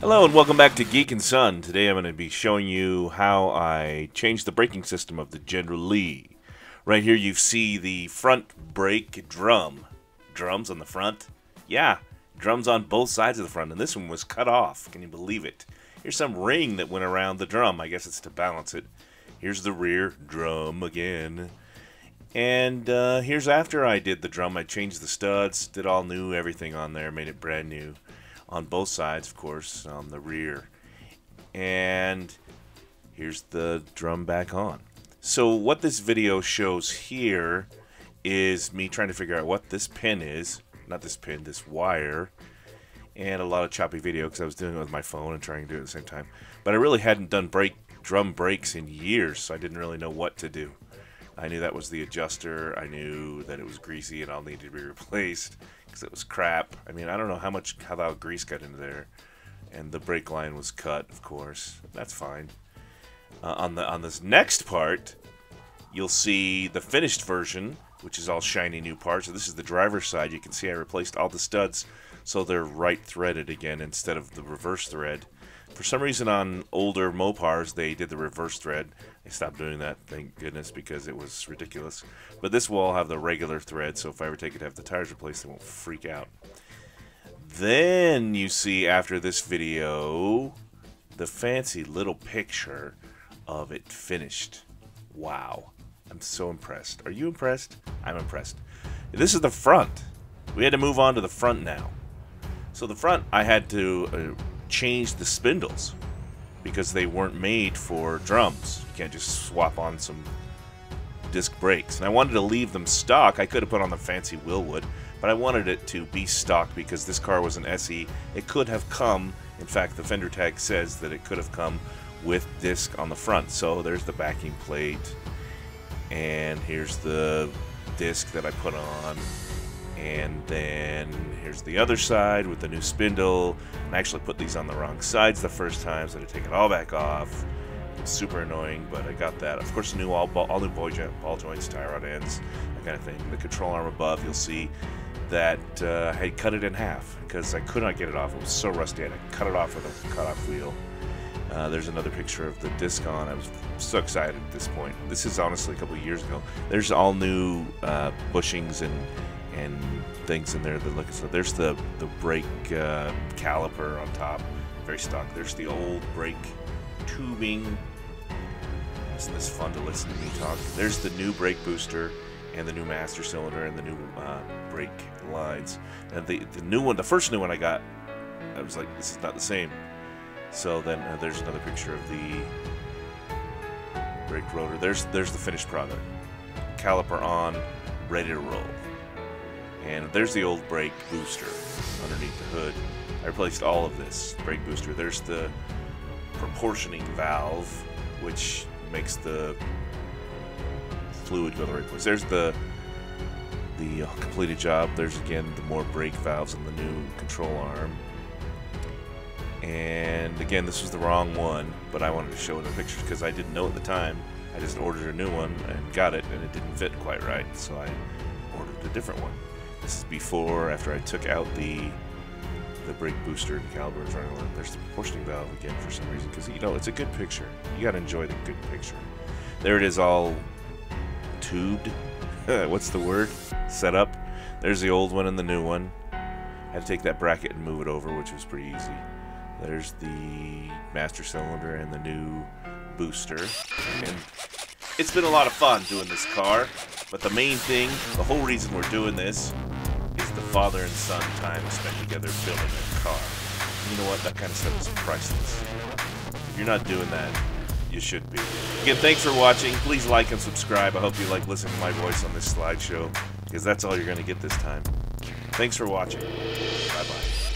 Hello and welcome back to Geek and Son. Today I'm going to be showing you how I changed the braking system of the General Lee. Right here you see the front brake drum. Drums on the front? Yeah, drums on both sides of the front, and this one was cut off. Can you believe it? Here's some ring that went around the drum. I guess it's to balance it. Here's the rear drum again. And here's after I did the drum. I changed the studs, did all new everything on there, made it brand new. On both sides, of course, on the rear. And here's the drum back on. So what this video shows here is me trying to figure out what this pin is. Not this pin, this wire. And a lot of choppy video because I was doing it with my phone and trying to do it at the same time. But I really hadn't done drum brakes in years, so I didn't really know what to do. I knew that was the adjuster. I knew that it was greasy and all needed to be replaced because it was crap. I mean, I don't know how that grease got into there, and the brake line was cut, of course. That's fine. On this next part, you'll see the finished version, which is all shiny new parts. So this is the driver's side. You can see I replaced all the studs so they're right threaded again instead of the reverse thread. For some reason on older Mopars, they did the reverse thread. They stopped doing that, thank goodness, because it was ridiculous. But this will have the regular thread, so if I ever take it to have the tires replaced, they won't freak out. Then you see, after this video, the fancy little picture of it finished. Wow. I'm so impressed. Are you impressed? I'm impressed. This is the front. We had to move on to the front now. So the front, I had to... change the spindles because they weren't made for drums. You can't just swap on some disc brakes. And I wanted to leave them stock. I could have put on the fancy Wilwood, but I wanted it to be stock because this car was an SE. It could have come, in fact, the fender tag says that it could have come with disc on the front. So there's the backing plate, and here's the disc that I put on. And then here's the other side with the new spindle. And I actually put these on the wrong sides the first time, so I had to take it all back off. It's super annoying, but I got that. Of course, new all new ball joints, tie rod ends, that kind of thing. The control arm above, you'll see that I had cut it in half because I could not get it off. It was so rusty, I had to cut it off with a cutoff wheel. There's another picture of the disc on. I was so excited at this point. This is honestly a couple of years ago. There's all new bushings and things in there that look. So there's the brake caliper on top, very stock. There's the old brake tubing. Isn't this fun to listen to me talk? There's the new brake booster and the new master cylinder and the new brake lines. And the new one, the first new one I got, I was like, this is not the same. So then there's another picture of the brake rotor. There's the finished product. Caliper on, ready to roll. And there's the old brake booster underneath the hood. I replaced all of this brake booster. There's the proportioning valve, which makes the fluid go the right place. There's the completed job. There's, again, the more brake valves on the new control arm. And, again, this was the wrong one, but I wanted to show it in the pictures because I didn't know at the time. I just ordered a new one and got it, and it didn't fit quite right, so I ordered a different one. This is before, after I took out the brake booster and caliper and trying to learn. There's the proportioning valve again for some reason, because, you know, it's a good picture. You got to enjoy the good picture. There it is, all tubed. What's the word? Set up. There's the old one and the new one. I had to take that bracket and move it over, which was pretty easy. There's the master cylinder and the new booster. And it's been a lot of fun doing this car. But the main thing, the whole reason we're doing this, is the father and son time spent together building a car. You know what? That kind of stuff is priceless. If you're not doing that, you should be. Again, thanks for watching. Please like and subscribe. I hope you like listening to my voice on this slideshow, because that's all you're going to get this time. Thanks for watching. Bye-bye.